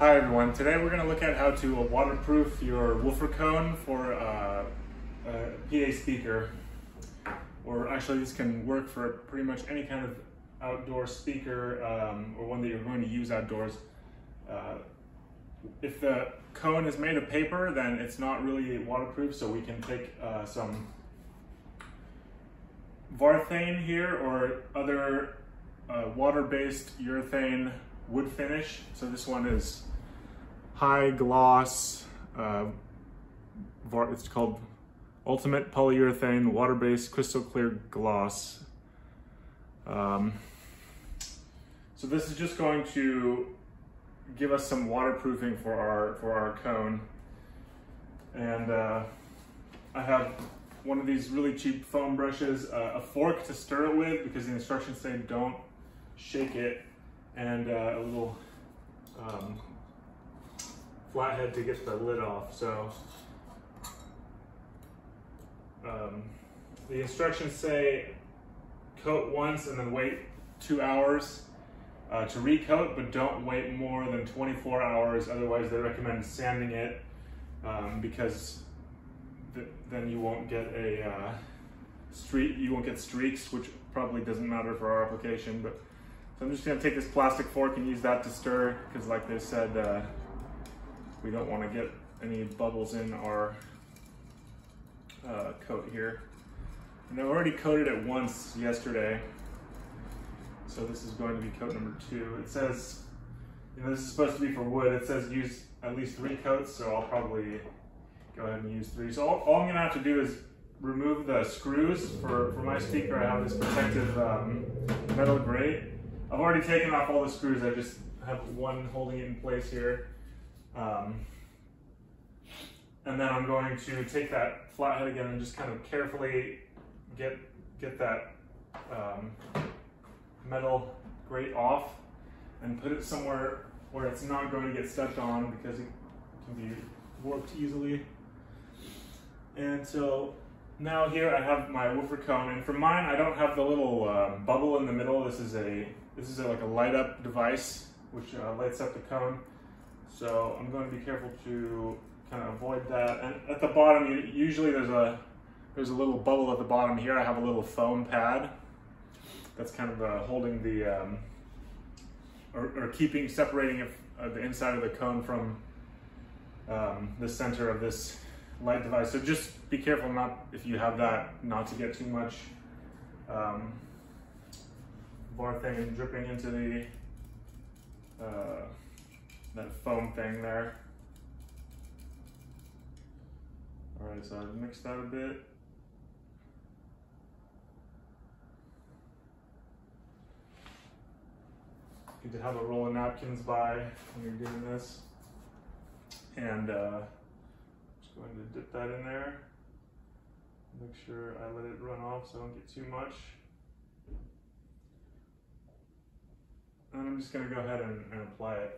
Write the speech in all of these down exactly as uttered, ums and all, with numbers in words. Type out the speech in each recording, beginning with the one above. Hi everyone, today we're going to look at how to waterproof your woofer cone for uh, a P A speaker. Or actually this can work for pretty much any kind of outdoor speaker um, or one that you're going to use outdoors. Uh, if the cone is made of paper, then it's not really waterproof, so we can take uh, some Varathane here or other uh, water-based urethane wood finish. So this one is high gloss, uh, it's called Ultimate Polyurethane Water-Based Crystal Clear Gloss. Um, so this is just going to give us some waterproofing for our for our cone. And uh, I have one of these really cheap foam brushes, uh, a fork to stir it with because the instructions say don't shake it, and uh, a little um, flathead to get the lid off. So. Um, the instructions say coat once and then wait two hours uh, to recoat, but don't wait more than twenty-four hours. Otherwise, they recommend sanding it um, because th then you won't get a uh, streak. You won't get streaks, which probably doesn't matter for our application. But so I'm just going to take this plastic fork and use that to stir, because, like they said, uh, we don't want to get any bubbles in our Uh, coat here. And I've already coated it once yesterday, so this is going to be coat number two. It says, you know, this is supposed to be for wood. It says use at least three coats, so I'll probably go ahead and use three. So all, all I'm going to have to do is remove the screws. For, for my speaker, I have this protective um, metal grate. I've already taken off all the screws. I just have one holding it in place here. Um, And then I'm going to take that flathead again and just kind of carefully get get that um, metal grate off and put it somewhere where it's not going to get stepped on, because it can be warped easily. And so now here I have my woofer cone, and for mine I don't have the little uh, bubble in the middle. This is a this is a, like a light up device which uh, lights up the cone. So I'm going to be careful to kind of avoid that. And at the bottom, you, usually there's a there's a little bubble at the bottom. Here I have a little foam pad that's kind of uh, holding the um, or, or keeping separating if, uh, the inside of the cone from um, the center of this light device. So just be careful not if you have that not to get too much um, Varathane dripping into the uh, that foam thing there. Alright, so I've mixed that a bit. Good to have a roll of napkins by when you're doing this. And uh, just going to dip that in there. Make sure I let it run off so I don't get too much. And I'm just going to go ahead and, and apply it.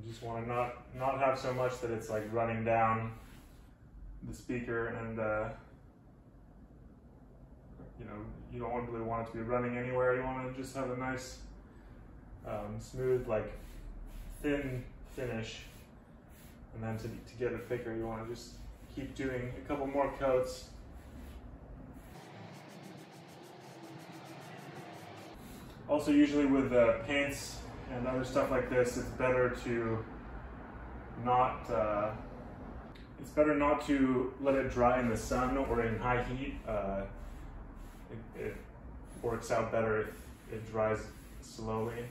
You just want to not not have so much that it's like running down the speaker, and uh, you know, you don't really want it to be running anywhere. You want to just have a nice, um, smooth, like thin finish. And then to to get it thicker, you want to just keep doing a couple more coats. Also, usually with uh, paints and other stuff like this, it's better to not uh, it's better not to let it dry in the sun or in high heat. Uh, it, it works out better if it dries slowly.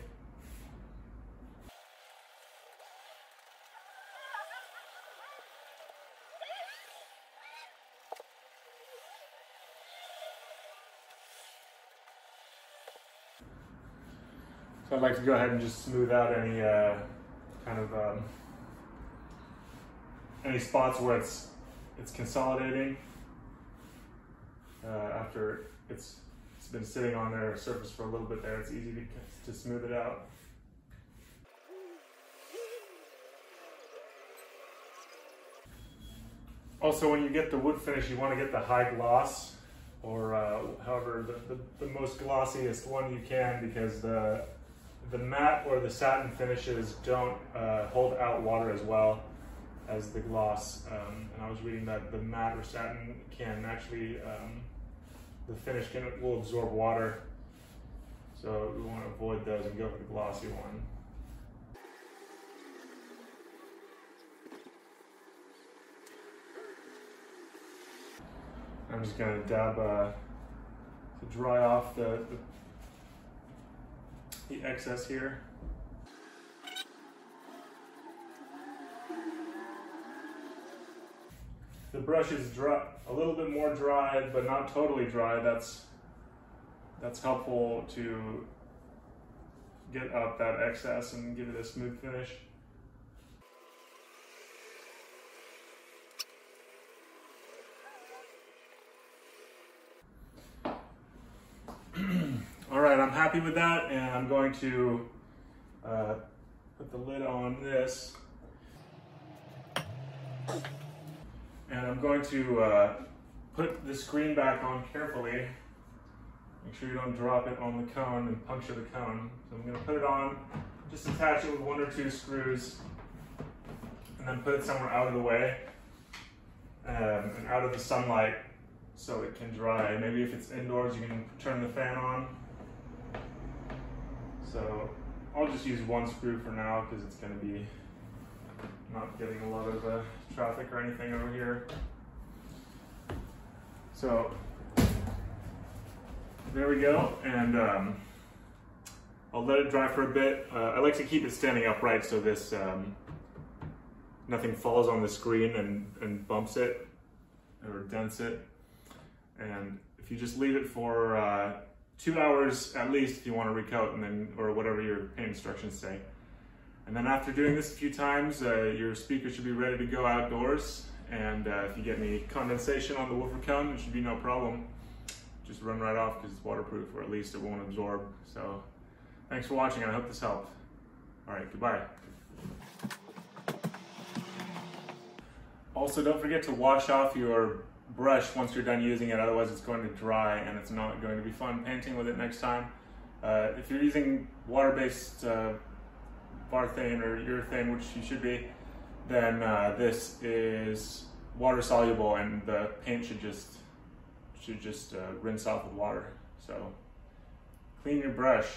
So I'd like to go ahead and just smooth out any uh, kind of um, any spots where it's it's consolidating uh, after it's it's been sitting on their surface for a little bit. There, it's easy to to smooth it out. Also, when you get the wood finish, you want to get the high gloss or uh, however the, the, the most glossiest one you can, because the the matte or the satin finishes don't uh, hold out water as well as the gloss. Um, and I was reading that the matte or satin can actually, um, the finish can will absorb water. So we want to avoid those and go for the glossy one. I'm just going to dab uh, to dry off the, the, the excess here. The brush is dry, a little bit more dry, but not totally dry. That's that's helpful to get out that excess and give it a smooth finish. All right, I'm happy with that, and I'm going to uh, put the lid on this. And I'm going to uh, put the screen back on carefully. Make sure you don't drop it on the cone and puncture the cone. So I'm gonna put it on, just attach it with one or two screws, and then put it somewhere out of the way um, and out of the sunlight so it can dry. Maybe if it's indoors, you can turn the fan on. So I'll just use one screw for now because it's gonna be not getting a lot of uh, traffic or anything over here. So there we go, and um, I'll let it dry for a bit. Uh, I like to keep it standing upright so this um, nothing falls on the screen and, and bumps it or dents it. And if you just leave it for uh, two hours at least, if you want to recoat, and then or whatever your paint instructions say. And then after doing this a few times, uh, your speaker should be ready to go outdoors. And uh, if you get any condensation on the woofer cone, it should be no problem. Just run right off because it's waterproof, or at least it won't absorb. So thanks for watching, and I hope this helped. All right, goodbye. Also, don't forget to wash off your brush once you're done using it, otherwise it's going to dry and it's not going to be fun painting with it next time. Uh, if you're using water-based uh, Varathane or urethane, which you should be, then uh, this is water soluble, and the paint should just should just uh, rinse off with water. So clean your brush.